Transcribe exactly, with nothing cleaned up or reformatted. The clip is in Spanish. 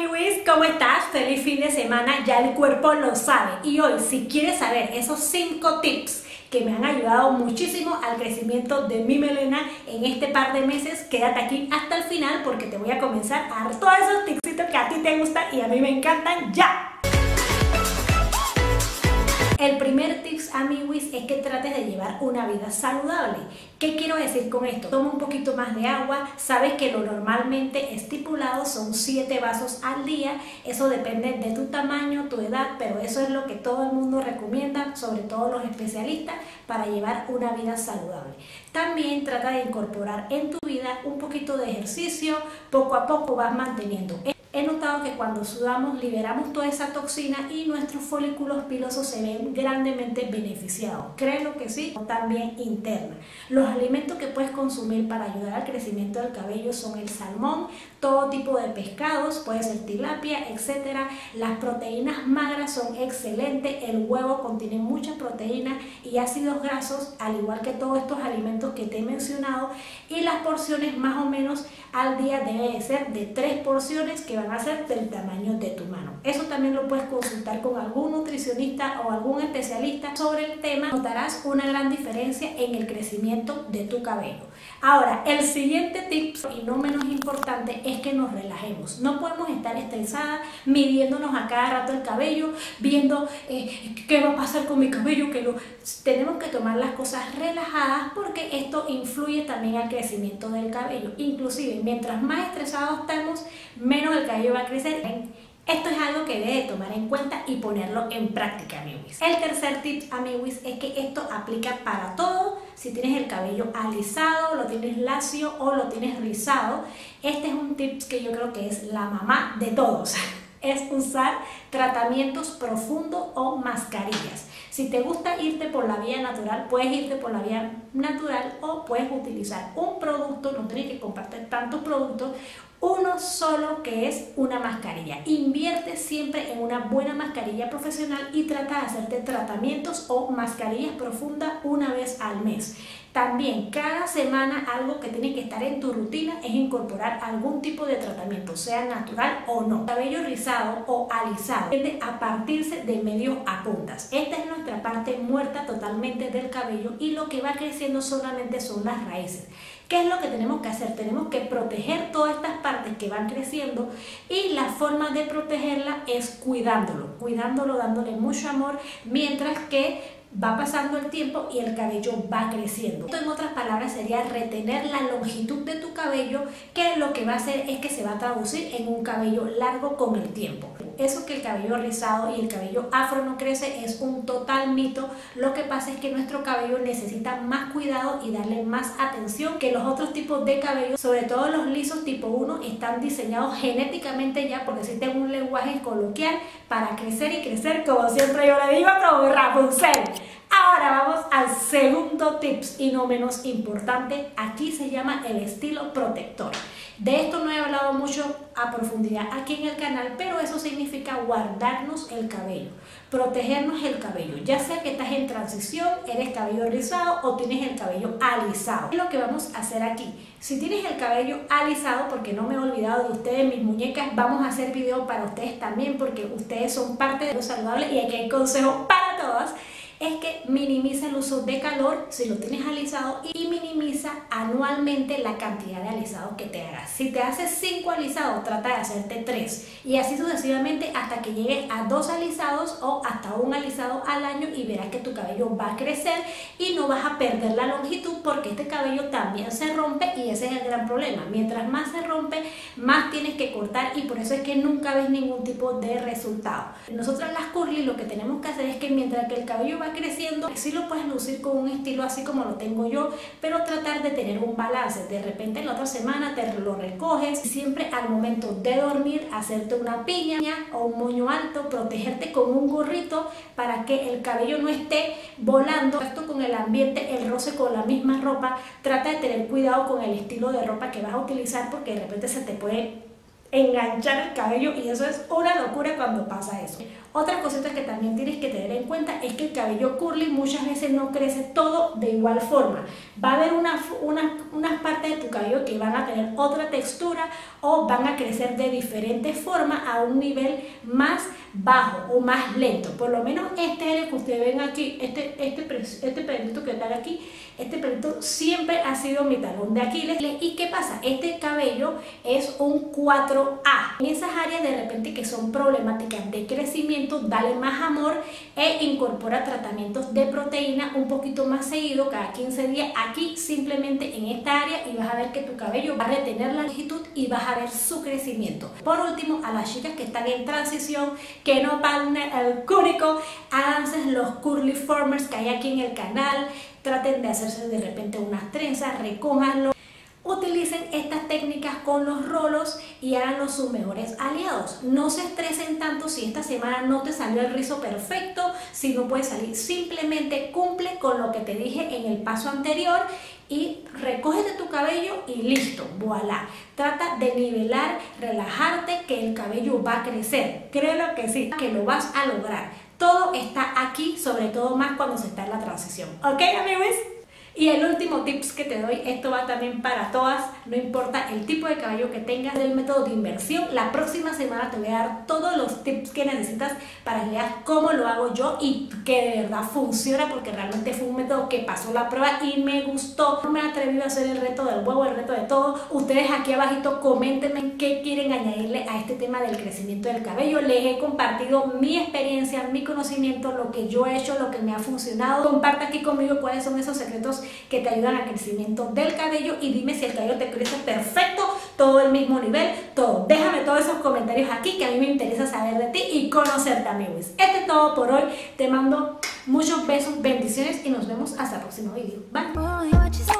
Liwis, ¿cómo estás? Feliz fin de semana, ya el cuerpo lo sabe. Y hoy, si quieres saber esos cinco tips que me han ayudado muchísimo al crecimiento de mi melena en este par de meses, quédate aquí hasta el final porque te voy a comenzar a dar todos esos tipsitos que a ti te gustan y a mí me encantan ya. El primer tips, amiguis, es que trates de llevar una vida saludable. ¿Qué quiero decir con esto? Toma un poquito más de agua. Sabes que lo normalmente estipulado son siete vasos al día. Eso depende de tu tamaño, tu edad, pero eso es lo que todo el mundo recomienda, sobre todo los especialistas, para llevar una vida saludable. También trata de incorporar en tu vida un poquito de ejercicio. Poco a poco vas manteniendo. He notado que cuando sudamos liberamos toda esa toxina y nuestros folículos pilosos se ven grandemente beneficiados. Créelo que sí, también interna. Los alimentos que puedes consumir para ayudar al crecimiento del cabello son el salmón, todo tipo de pescados, puede ser tilapia, etcétera. Las proteínas magras son excelentes, el huevo contiene muchas proteínas y ácidos grasos, al igual que todos estos alimentos que te he mencionado, y las porciones más o menos al día debe de ser de tres porciones que van a ser del tamaño de tu mano. Eso también lo puedes consultar con algún nutricionista o algún especialista sobre el tema. Notarás una gran diferencia en el crecimiento de tu cabello. Ahora, el siguiente tip, y no menos importante, es que nos relajemos. No podemos estar estresadas, midiéndonos a cada rato el cabello, viendo eh, qué va a pasar con mi cabello, que lo... Tenemos que tomar las cosas relajadas porque esto influye también al crecimiento del cabello. Inclusive, mientras más estresados estamos, menos el cabello va a crecer. Esto es algo que debes tomar en cuenta y ponerlo en práctica, amiguis. El tercer tip, amiguis, es que esto aplica para todo. Si tienes el cabello alisado, lo tienes lacio o lo tienes rizado, este es un tip que yo creo que es la mamá de todos. Es usar tratamientos profundos o mascarillas. Si te gusta irte por la vía natural, puedes irte por la vía natural o puedes utilizar un producto, no tienes que compartir tantos productos, uno solo que es una mascarilla. Invierte siempre en una buena mascarilla profesional y trata de hacerte tratamientos o mascarillas profundas una vez al mes. También cada semana algo que tiene que estar en tu rutina es incorporar algún tipo de tratamiento, sea natural o no. Cabello rizado o alisado tiende a partirse de medio a puntas. Esta es nuestra parte muerta totalmente del cabello y lo que va creciendo solamente son las raíces. ¿Qué es lo que tenemos que hacer? Tenemos que proteger todas estas partes que van creciendo y la forma de protegerla es cuidándolo, cuidándolo, dándole mucho amor mientras que va pasando el tiempo y el cabello va creciendo. Esto, en otras palabras, sería retener la longitud de tu cabello, que lo que va a hacer es que se va a traducir en un cabello largo con el tiempo. Eso que el cabello rizado y el cabello afro no crece es un total mito. Lo que pasa es que nuestro cabello necesita más cuidado y darle más atención que los otros tipos de cabello, sobre todo los lisos tipo uno, están diseñados genéticamente ya, porque existen un lenguaje coloquial para crecer y crecer, como siempre yo le digo, como Rapunzel. Ahora vamos al segundo tips y no menos importante, aquí se llama el estilo protector. De esto no he hablado mucho a profundidad aquí en el canal, pero eso significa guardarnos el cabello, protegernos el cabello, ya sea que estás en transición, eres cabello rizado o tienes el cabello alisado. ¿Qué es lo que vamos a hacer aquí? Si tienes el cabello alisado, porque no me he olvidado de ustedes, mis muñecas, vamos a hacer video para ustedes también porque ustedes son parte de lo saludable y aquí hay consejos para todas. Es que minimiza el uso de calor si lo tienes alisado y minimiza anualmente la cantidad de alisados que te hagas. Si te haces cinco alisados, trata de hacerte tres y así sucesivamente hasta que llegues a dos alisados o hasta un alisado al año y verás que tu cabello va a crecer y no vas a perder la longitud porque este cabello también se rompe y ese es el gran problema. Mientras más se rompe, más tienes que cortar y por eso es que nunca ves ningún tipo de resultado. Nosotras las curly lo que tenemos que hacer es que mientras que el cabello va creciendo, sí lo puedes lucir con un estilo así como lo tengo yo, pero tratar de tener un balance. De repente en la otra semana te lo recoges, siempre al momento de dormir hacerte una piña o un moño alto, protegerte con un gorrito para que el cabello no esté volando. Esto con el ambiente, el roce con la misma ropa, trata de tener cuidado con el estilo de ropa que vas a utilizar porque de repente se te puede enganchar el cabello, y eso es una locura cuando pasa eso. Otra cosita que también tienes que tener en cuenta es que el cabello curly muchas veces no crece todo de igual forma. Va a haber unas una, una partes de tu cabello que van a tener otra textura o van a crecer de diferente forma a un nivel más bajo o más lento. Por lo menos este es el que ustedes ven aquí, este, este, este pelito que está aquí, este pelito siempre ha sido mi talón de Aquiles. ¿Y qué pasa? Este cabello es un cuatro A. En esas áreas de repente que son problemáticas de crecimiento, dale más amor e incorpora tratamientos de proteína un poquito más seguido, cada quince días aquí simplemente en esta área, y vas a ver que tu cabello va a retener la longitud y vas a ver su crecimiento. Por último, a las chicas que están en transición, que no van al cúrico, háganse los curly formers que hay aquí en el canal, traten de hacerse de repente unas trenzas, recójanlo. Utilicen estas técnicas con los rolos y háganlos sus mejores aliados. No se estresen tanto si esta semana no te salió el rizo perfecto, si no puede salir. Simplemente cumple con lo que te dije en el paso anterior y recógete tu cabello y listo, voilà. Trata de nivelar, relajarte, que el cabello va a crecer. Créelo que sí, que lo vas a lograr. Todo está aquí, sobre todo más cuando se está en la transición. ¿Ok, amigos? Y el último tips que te doy, esto va también para todas, no importa el tipo de cabello que tengas, del método de inversión. La próxima semana te voy a dar todos los tips que necesitas para que veas cómo lo hago yo y que de verdad funciona, porque realmente fue un método que pasó la prueba y me gustó. No me atreví a hacer el reto del huevo, el reto de todo. Ustedes aquí abajito coméntenme qué quieren añadirle a este tema del crecimiento del cabello. Les he compartido mi experiencia, mi conocimiento, lo que yo he hecho, lo que me ha funcionado. Comparte aquí conmigo cuáles son esos secretos que te ayudan al crecimiento del cabello, y dime si el cabello te crece perfecto, todo el mismo nivel, todo. Déjame todos esos comentarios aquí, que a mí me interesa saber de ti y conocerte, amigos. Este es todo por hoy, te mando muchos besos, bendiciones y nos vemos hasta el próximo video. Bye.